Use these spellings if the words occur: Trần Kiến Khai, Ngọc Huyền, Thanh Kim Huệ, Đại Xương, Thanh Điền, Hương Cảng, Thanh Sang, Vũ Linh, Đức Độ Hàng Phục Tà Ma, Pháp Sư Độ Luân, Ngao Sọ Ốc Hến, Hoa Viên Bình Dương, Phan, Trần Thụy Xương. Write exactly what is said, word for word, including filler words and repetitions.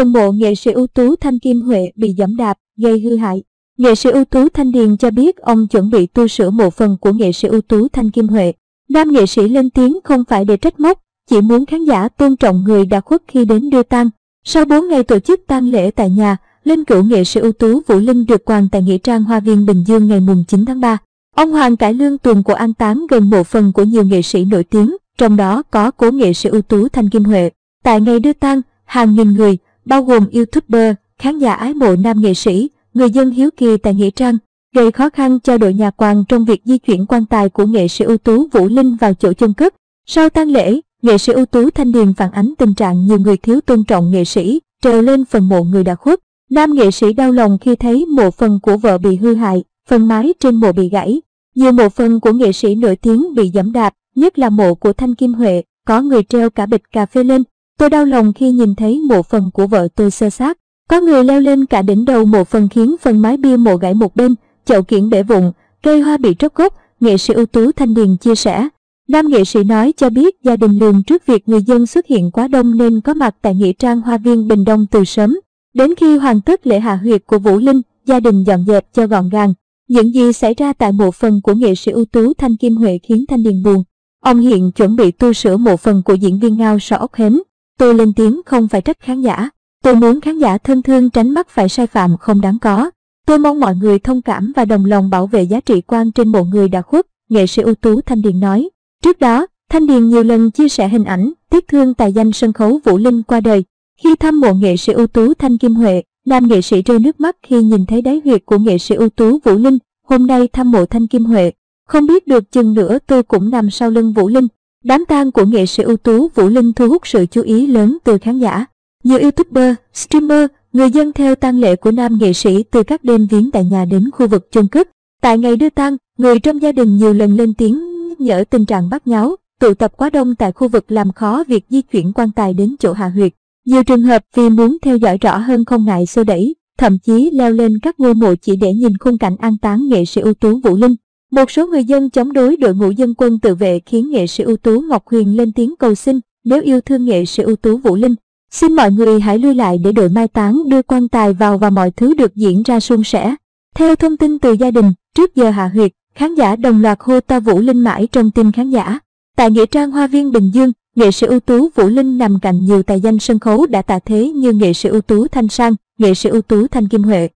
Phần mộ nghệ sĩ ưu tú Thanh Kim Huệ bị giẫm đạp, gây hư hại. Nghệ sĩ ưu tú Thanh Điền cho biết ông chuẩn bị tu sửa mộ phần của nghệ sĩ ưu tú Thanh Kim Huệ. Nam nghệ sĩ lên tiếng không phải để trách móc, chỉ muốn khán giả tôn trọng người đã khuất khi đến đưa tang. Sau bốn ngày tổ chức tang lễ tại nhà, linh cữu nghệ sĩ ưu tú Vũ Linh được quàng tại nghĩa trang Hoa Viên Bình Dương ngày mùng chín tháng ba. Ông Hoàng cải lương tuồng của an táng gần mộ phần của nhiều nghệ sĩ nổi tiếng, trong đó có cố nghệ sĩ ưu tú Thanh Kim Huệ. Tại ngày đưa tang, hàng nghìn người, bao gồm YouTuber, khán giả ái mộ nam nghệ sĩ, người dân hiếu kỳ tại nghĩa trang, gây khó khăn cho đội nhà quàng trong việc di chuyển quan tài của nghệ sĩ ưu tú Vũ Linh vào chỗ chôn cất. Sau tang lễ, nghệ sĩ ưu tú Thanh Điền phản ánh tình trạng nhiều người thiếu tôn trọng nghệ sĩ, trèo lên phần mộ người đã khuất. Nam nghệ sĩ đau lòng khi thấy mộ phần của vợ bị hư hại, phần mái trên mộ bị gãy. Nhiều mộ phần của nghệ sĩ nổi tiếng bị giẫm đạp, nhất là mộ của Thanh Kim Huệ, có người treo cả bịch cà phê lên. Tôi đau lòng khi nhìn thấy mộ phần của vợ tôi xơ xác. Có người leo lên cả đỉnh đầu mộ phần khiến phần mái bia mộ gãy một bên, chậu kiển bể vụn, cây hoa bị tróc gốc, nghệ sĩ ưu tú Thanh Điền chia sẻ. Nam nghệ sĩ nói cho biết gia đình lường trước việc người dân xuất hiện quá đông nên có mặt tại nghĩa trang Hoa Viên Bình Đông từ sớm. Đến khi hoàn tất lễ hạ huyệt của Vũ Linh, gia đình dọn dẹp cho gọn gàng. Những gì xảy ra tại mộ phần của nghệ sĩ ưu tú Thanh Kim Huệ khiến Thanh Điền buồn. Ông hiện chuẩn bị tu sửa mộ phần của diễn viên Ngao Sọ Ốc Hến. Tôi lên tiếng không phải trách khán giả. Tôi muốn khán giả thân thương tránh mắc phải sai phạm không đáng có. Tôi mong mọi người thông cảm và đồng lòng bảo vệ giá trị quan trên mộ người đã khuất, nghệ sĩ ưu tú Thanh Điền nói. Trước đó, Thanh Điền nhiều lần chia sẻ hình ảnh tiếc thương tài danh sân khấu Vũ Linh qua đời. Khi thăm mộ nghệ sĩ ưu tú Thanh Kim Huệ, nam nghệ sĩ rơi nước mắt khi nhìn thấy đáy huyệt của nghệ sĩ ưu tú Vũ Linh. Hôm nay thăm mộ Thanh Kim Huệ, không biết được chừng nữa tôi cũng nằm sau lưng Vũ Linh. Đám tang của nghệ sĩ ưu tú Vũ Linh thu hút sự chú ý lớn từ khán giả. Nhiều YouTuber, streamer, người dân theo tang lễ của nam nghệ sĩ từ các đêm viếng tại nhà đến khu vực chôn cất. Tại ngày đưa tang, người trong gia đình nhiều lần lên tiếng nhắc nhở tình trạng bát nháo, tụ tập quá đông tại khu vực làm khó việc di chuyển quan tài đến chỗ hạ huyệt. Nhiều trường hợp vì muốn theo dõi rõ hơn không ngại xô đẩy, thậm chí leo lên các ngôi mộ chỉ để nhìn khung cảnh an táng nghệ sĩ ưu tú Vũ Linh. Một số người dân chống đối đội ngũ dân quân tự vệ khiến nghệ sĩ ưu tú Ngọc Huyền lên tiếng cầu xin, nếu yêu thương nghệ sĩ ưu tú Vũ Linh, xin mọi người hãy lui lại để đội mai táng đưa quan tài vào và mọi thứ được diễn ra suôn sẻ. Theo thông tin từ gia đình, trước giờ hạ huyệt, khán giả đồng loạt hô to Vũ Linh mãi trong tim khán giả. Tại nghĩa trang Hoa Viên Bình Dương, nghệ sĩ ưu tú Vũ Linh nằm cạnh nhiều tài danh sân khấu đã tạ thế như nghệ sĩ ưu tú Thanh Sang, nghệ sĩ ưu tú Thanh Kim Huệ.